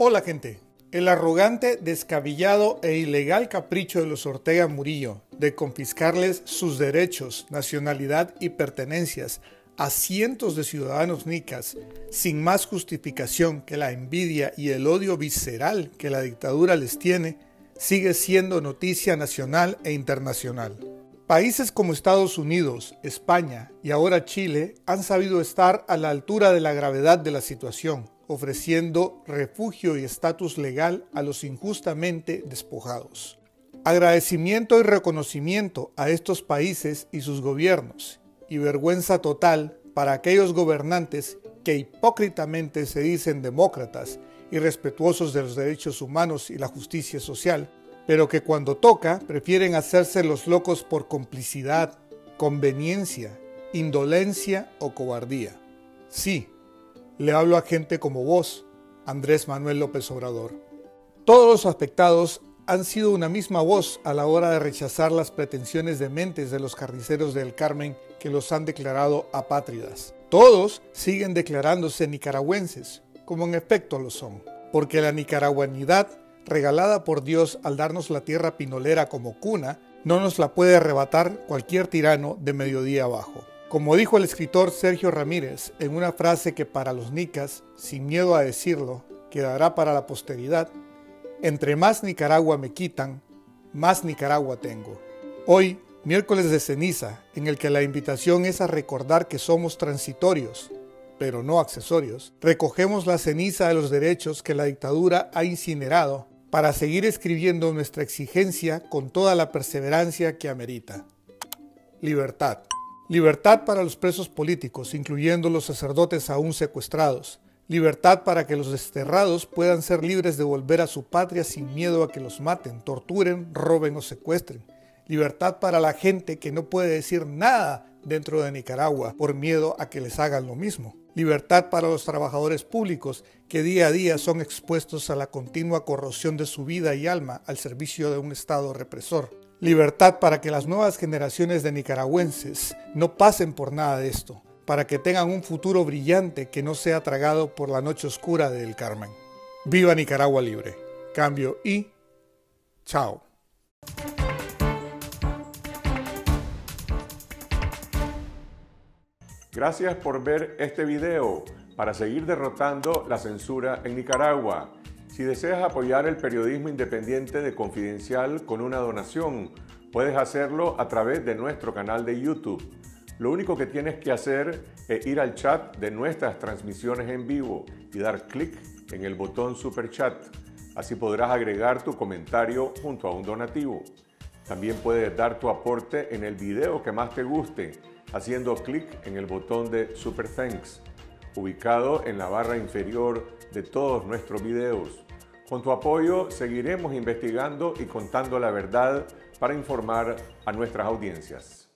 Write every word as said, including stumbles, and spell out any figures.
Hola gente, el arrogante, descabellado e ilegal capricho de los Ortega Murillo de confiscarles sus derechos, nacionalidad y pertenencias a cientos de ciudadanos nicas sin más justificación que la envidia y el odio visceral que la dictadura les tiene, sigue siendo noticia nacional e internacional. Países como Estados Unidos, España y ahora Chile han sabido estar a la altura de la gravedad de la situación, ofreciendo refugio y estatus legal a los injustamente despojados. Agradecimiento y reconocimiento a estos países y sus gobiernos, y vergüenza total para aquellos gobernantes que hipócritamente se dicen demócratas y respetuosos de los derechos humanos y la justicia social, pero que cuando toca prefieren hacerse los locos por complicidad, conveniencia, indolencia o cobardía. Sí, le hablo a gente como vos, Andrés Manuel López Obrador. Todos los afectados han sido una misma voz a la hora de rechazar las pretensiones dementes de los carniceros del Carmen que los han declarado apátridas. Todos siguen declarándose nicaragüenses, como en efecto lo son, porque la nicaragüanidad, regalada por Dios al darnos la tierra pinolera como cuna, no nos la puede arrebatar cualquier tirano de mediodía abajo. Como dijo el escritor Sergio Ramírez en una frase que para los nicas, sin miedo a decirlo, quedará para la posteridad: entre más Nicaragua me quitan, más Nicaragua tengo. Hoy, miércoles de ceniza, en el que la invitación es a recordar que somos transitorios, pero no accesorios, recogemos la ceniza de los derechos que la dictadura ha incinerado para seguir escribiendo nuestra exigencia con toda la perseverancia que amerita. Libertad. Libertad para los presos políticos, incluyendo los sacerdotes aún secuestrados. Libertad para que los desterrados puedan ser libres de volver a su patria sin miedo a que los maten, torturen, roben o secuestren. Libertad para la gente que no puede decir nada dentro de Nicaragua por miedo a que les hagan lo mismo. Libertad para los trabajadores públicos que día a día son expuestos a la continua corrosión de su vida y alma al servicio de un Estado represor. Libertad para que las nuevas generaciones de nicaragüenses no pasen por nada de esto, para que tengan un futuro brillante que no sea tragado por la noche oscura del Carmen. ¡Viva Nicaragua libre! Cambio y chao. Gracias por ver este video para seguir derrotando la censura en Nicaragua. Si deseas apoyar el periodismo independiente de Confidencial con una donación, puedes hacerlo a través de nuestro canal de YouTube. Lo único que tienes que hacer es ir al chat de nuestras transmisiones en vivo y dar clic en el botón Super Chat. Así podrás agregar tu comentario junto a un donativo. También puedes dar tu aporte en el video que más te guste, haciendo clic en el botón de Super Thanks, ubicado en la barra inferior de todos nuestros videos. Con tu apoyo seguiremos investigando y contando la verdad para informar a nuestras audiencias.